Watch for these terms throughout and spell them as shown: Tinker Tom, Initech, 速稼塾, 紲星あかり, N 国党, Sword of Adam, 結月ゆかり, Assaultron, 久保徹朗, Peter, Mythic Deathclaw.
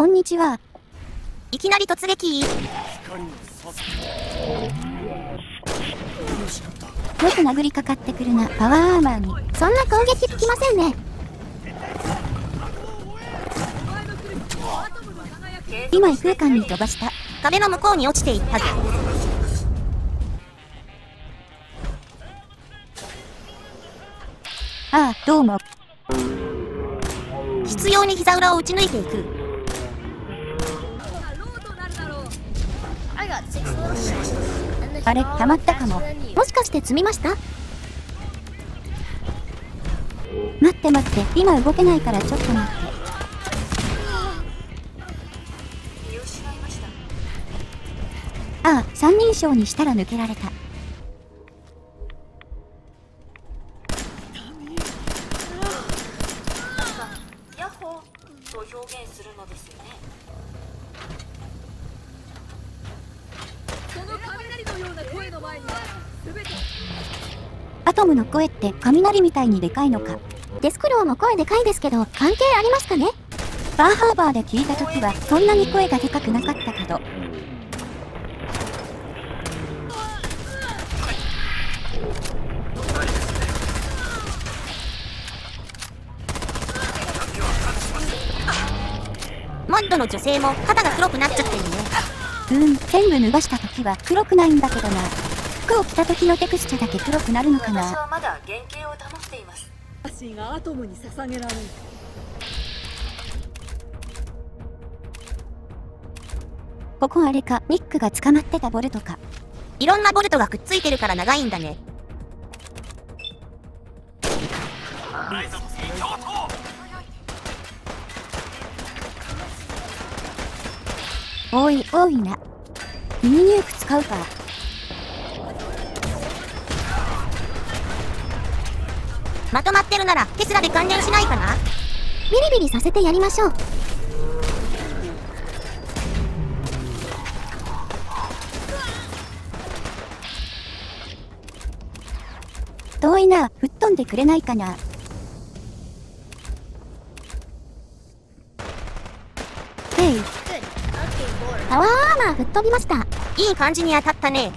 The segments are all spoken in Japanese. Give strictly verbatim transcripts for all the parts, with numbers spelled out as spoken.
こんにちは。いきなり突撃。よく殴りかかってくるな、パワーアーマーに。そんな攻撃効きませんね。今異空間に飛ばした。壁の向こうに落ちていった。ああ、どうも。執拗に膝裏を打ち抜いていく。あれ、溜まったかも。もしかして積みました？待って待って、今動けないからちょっと待って。ああ、三人称にしたら抜けられた。アトムの声って雷みたいにでかいのか。デスクローも声でかいですけど関係ありますかね。バーハーバーで聞いた時はそんなに声がでかくなかったけど。モッドの女性も肌が黒くなっちゃってるね。うん、全部脱がした時は黒くないんだけどな。服を着た時のテクスチャだけ黒くなるのかな。私はまだ原型を保っています。魂がアトムに捧げられる。ここあれか、ニックが捕まってたボルトか。いろんなボルトがくっついてるから長いんだね。多い多いな。ミニニューク使うか。まとまってるならテスラで関連しないかな。ビリビリさせてやりましょう。遠いな、吹っ飛んでくれないかな。ヘイ、パワーアーマー吹っ飛びました。いい感じに当たったね。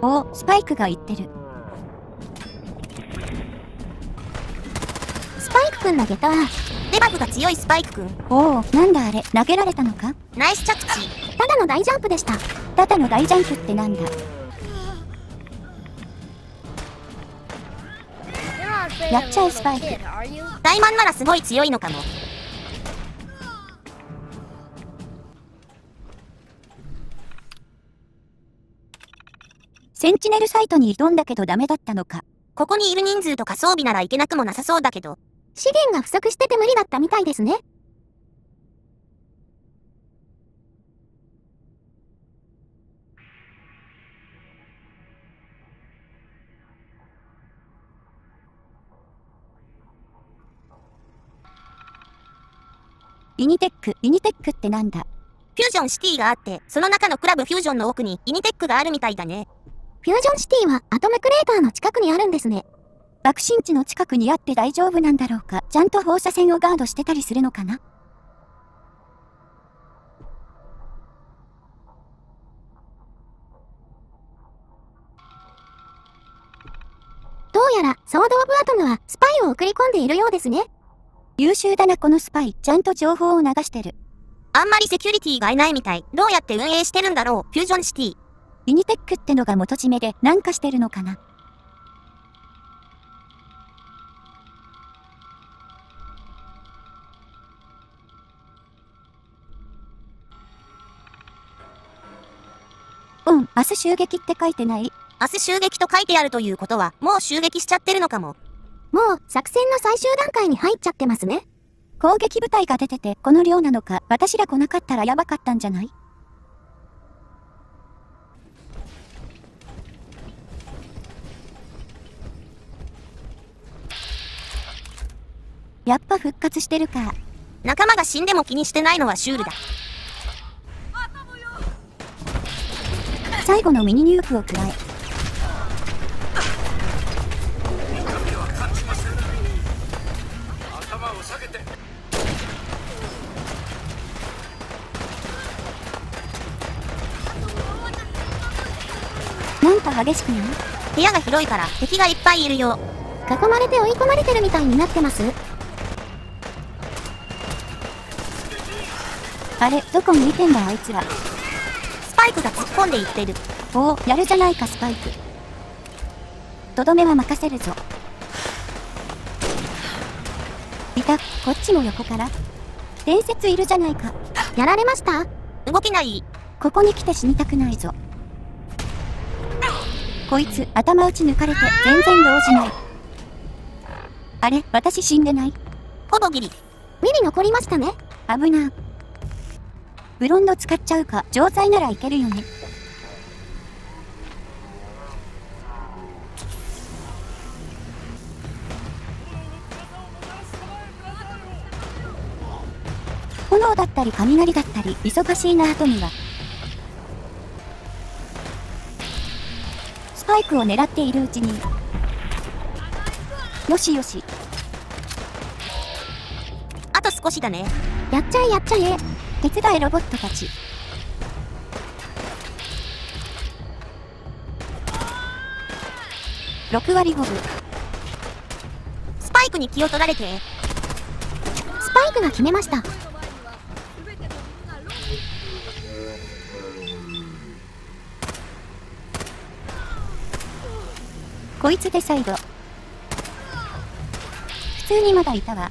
お、スパイクが言ってる。スパイクくん投げた。デバフが強いスパイクくん。おお、なんだあれ、投げられたのか。ナイス着地。ただの大ジャンプでした。ただの大ジャンプってなんだ。やっちゃえスパイク。怠慢ならすごい強いのかも。センチネルサイトに挑んだけどダメだったのか。ここにいる人数とか装備ならいけなくもなさそうだけど。資源が不足してて無理だったみたいですね。イニテック、イニテックってなんだ。フュージョンシティがあって、その中のクラブフュージョンの奥にイニテックがあるみたいだね。フュージョンシティはアトムクレーターの近くにあるんですね。爆心地の近くにあって大丈夫なんだろうか。ちゃんと放射線をガードしてたりするのかな。どうやらソード・オブ・アトムはスパイを送り込んでいるようですね。優秀だなこのスパイ、ちゃんと情報を流してる。あんまりセキュリティがいないみたい。どうやって運営してるんだろう、フュージョンシティ。ユニテックってのが元締めで何かしてるのかな。うん、明日襲撃って書いてない。明日襲撃と書いてあるということはもう襲撃しちゃってるのかも。もう作戦の最終段階に入っちゃってますね。攻撃部隊が出ててこの量なのか。私ら来なかったらやばかったんじゃない。やっぱ復活してるか。仲間が死んでも気にしてないのはシュールだ。最後のミニニュークを加え、なんか激しくない？部屋が広いから敵がいっぱいいるよ。囲まれて追い込まれてるみたいになってます。あれ、どこ向いてんだあいつら。スパイクが突っ込んでいってる。おお、やるじゃないかスパイク。とどめは任せるぞ。いた、こっちも横から。伝説いるじゃないか。やられました。動けない。ここに来て死にたくないぞ。こいつ、頭打ち抜かれて全然動じない。あれ、私死んでない？ほぼギリ。ギリ残りましたね。危な。ブロンド使っちゃうか、錠剤ならいけるよね。炎だったり雷だったり忙しいな後にはスパイクを狙っているうちによしよし、あと少しだね。やっちゃえやっちゃえ、手伝いロボットたち。ろくわりごぶ。スパイクに気を取られて。スパイクが決めました。こいつでサイド。普通にまだいたわ。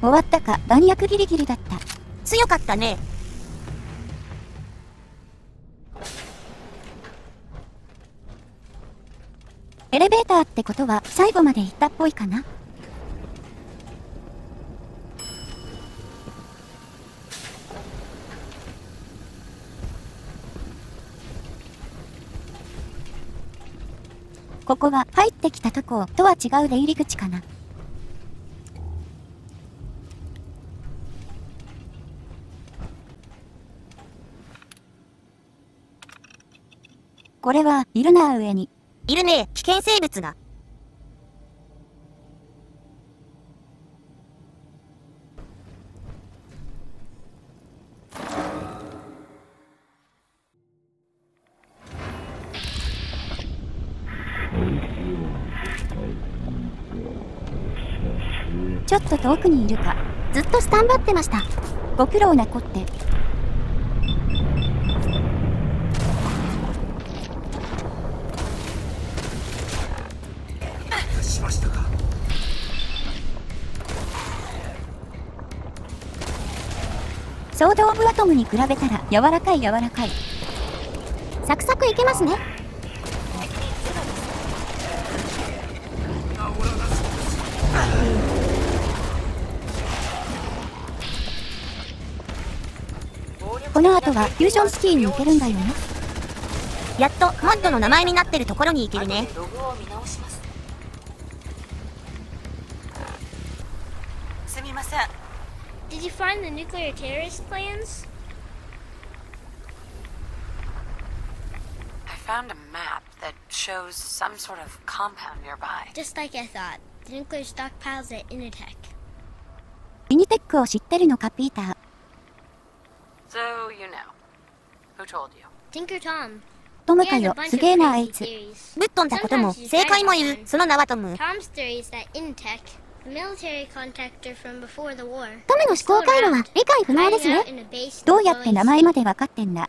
終わったか、弾薬ギリギリだった。強かったね。エレベーターってことは最後まで行ったっぽいかな。ここは入ってきたとことは違う出入り口かな。これは、いるな、上に。いるね、危険生物が。ちょっと遠くにいるか。ずっとスタンバってました。ご苦労なこって。ソード・オブ・アトムに比べたら柔らかい柔らかい。サクサクいけますね。この後はフュージョンシティに行けるんだよね。やっとモッドの名前になってるところに行けるね。すみません。Did you find the nuclear terrorist plans? I found a map that shows some sort of compound nearby. Just like I thought. The nuclear stockpiles at Initech. Initech を知ってるのか、ピーター。So you know. Who told you? Tinker Tom. トムかよ、すげえなあいつ。ぶっ飛んだことも正解も言う。その名はトム。Tom's theories that Initech.トムの思考回路は理解不能ですね。どうやって名前まで分かってんだ。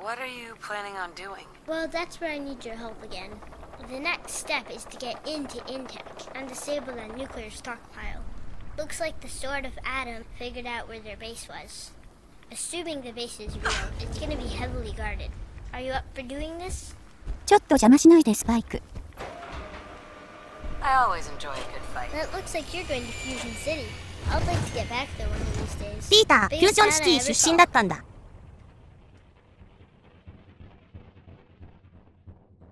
What are you planning on doing? Well, that's where I need your help again.The next step is to get into Intech and disable the nuclear stockpile. Looks like the Sword of Adam figured out where their base was. Assuming the base is real, it's gonna be heavily guarded. Are you up for doing this? ちょっと邪魔しないでスパイク。I always enjoy a good fight. It looks like you're going to Fusion City. I'd like to get back there one of these days. Peter, Fusion City出身だったんだ。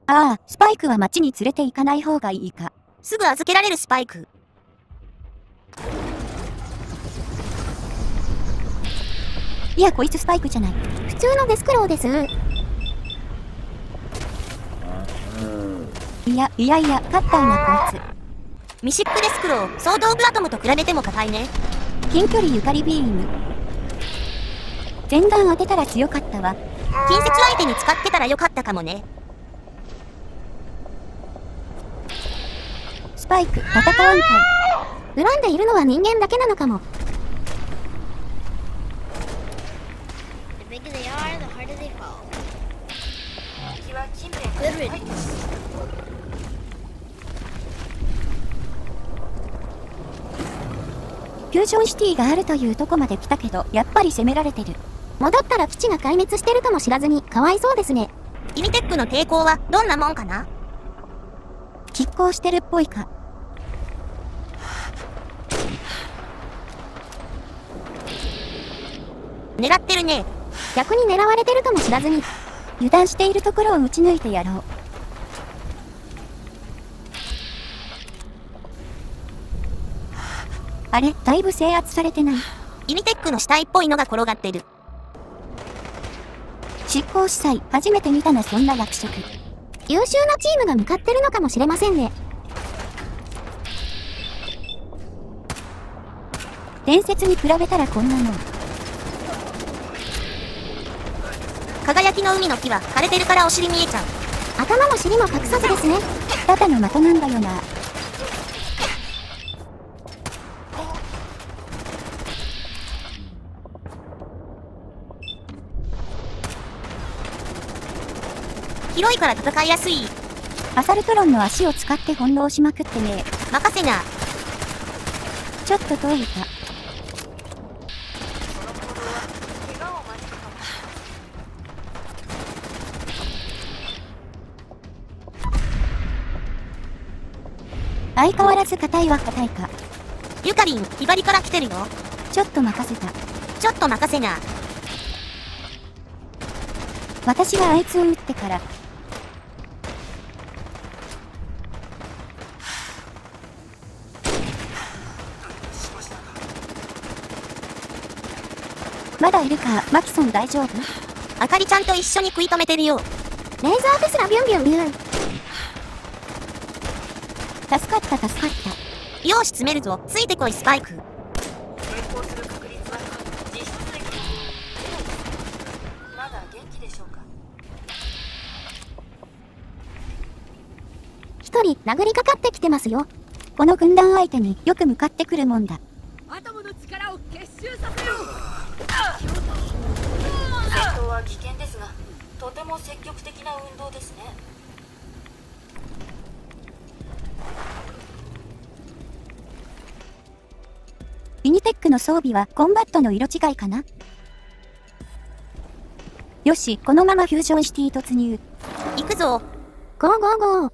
ああ、スパイクは町に連れて行かない方がいいか。すぐ預けられるスパイク。いや、こいつスパイクじゃない。普通のデスクローです。いや、いやいや、硬いな、こいつ。ミシックデスクロー、ソード・オブ・アトムと比べても硬いね。近距離ゆかりビーム。全弾当てたら強かったわ。近接相手に使ってたらよかったかもね。スパイク、戦うんかい。恨んでいるのは人間だけなのかも。フュージョンシティがあるというとこまで来たけど、やっぱり攻められてる。戻ったら基地が壊滅してるとも知らずに、かわいそうですね。イミテックの抵抗はどんなもんかな。拮抗してるっぽいか。狙ってるね。逆に狙われてるとも知らずに、油断しているところを撃ち抜いてやろう。あれ、だいぶ制圧されてない。イミテックの死体っぽいのが転がってる。執行司祭、初めて見たな、そんな役職。優秀なチームが向かってるのかもしれませんね。伝説に比べたらこんなもん。輝きの海の木は枯れてるからお尻見えちゃう。頭も尻も隠さずですね。ただの的なんだよな。広いから戦いやすい。アサルトロンの足を使って翻弄しまくってね。任せな。ちょっと遠いか。相変わらず硬いは硬いか。ゆかりん、左から来てるよ。ちょっと任せた。ちょっと任せな。私があいつを撃ってから。まだいるか、マキソン大丈夫？あかりちゃんと一緒に食い止めてるよ。レーザーフェスラビュンビュンビュン。助かった助かった。よし、詰めるぞ。ついてこい、スパイク。まだ元気でしょうか？一人、殴りかかってきてますよ。この軍団相手によく向かってくるもんだ。アトムの力を結集させよう。戦闘は危険ですが、とても積極的な運動ですね。イニテックの装備はコンバットの色違いかな。よし、このままフュージョンシティ突入。行くぞ。ゴーゴーゴー。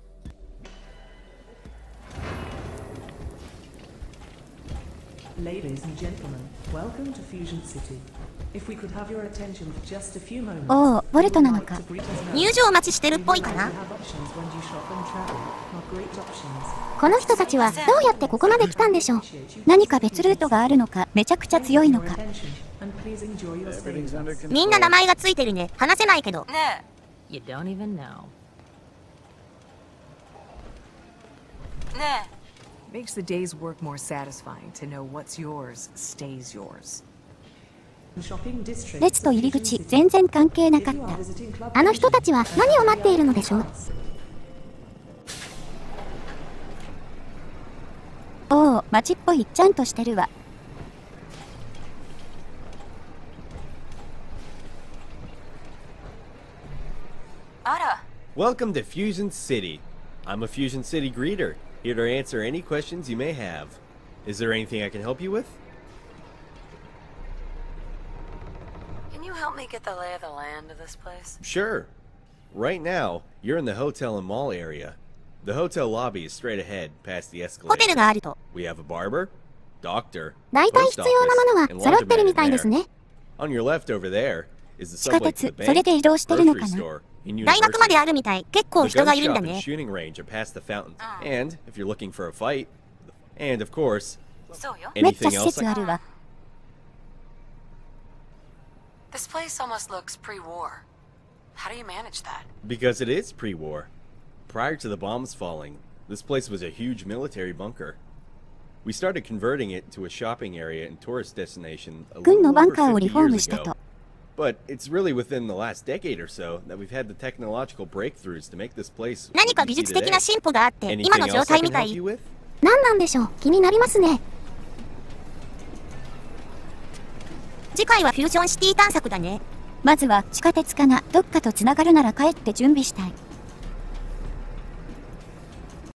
Ladies and gentlemen, welcome to Fusion City. If we could have your attention for just a few moments. おお、ボルトなのか。入場待ちしてるっぽいかな。この人たちはどうやってここまで来たんでしょう。何か別ルートがあるのか、めちゃくちゃ強いのか。みんな名前がついてるね。話せないけど。ねえ。You don't even know. ねえ。Makes the day's work more satisfying to know what's yours stays yours. 列と入り口、全然関係なかった。あの人たちは何を待っているのでしょう。おお、街っぽい、ちゃんとしてるわ。あら。Welcome to Fusion City. I'm a Fusion City greeter.Here to answer any questions you may have. Is there anything I can help you with? Can you help me get the lay of the land of this place? Sure. Right now, you're in the hotel and mall area. The hotel lobby is straight ahead past the escalator. ホテルがあると。We have a barber, doctor, 大体必要なものは揃ってるみたいですね。On your left over there is the subway to the bank, grocery store, and university. 大学まであるみたい。結構人がいるんだね。The gun shop and shooting range are past the fountain. And if you're looking for a fight, and of course, anything else. This place almost looks pre-war. How do you manage that? Because it is pre-war. Prior to the bombs falling, this place was a huge military bunker. We started converting it to a shopping area and tourist destination a little over fifty years ago. But it's really within the last decade or so that we've had the technological breakthroughs to make this place what we see today. Anything else I can help you with? 何なんでしょう。気になりますね。次回はフュージョンシティ探索だね。まずは地下鉄かな。どっかとつながるなら帰って準備したい。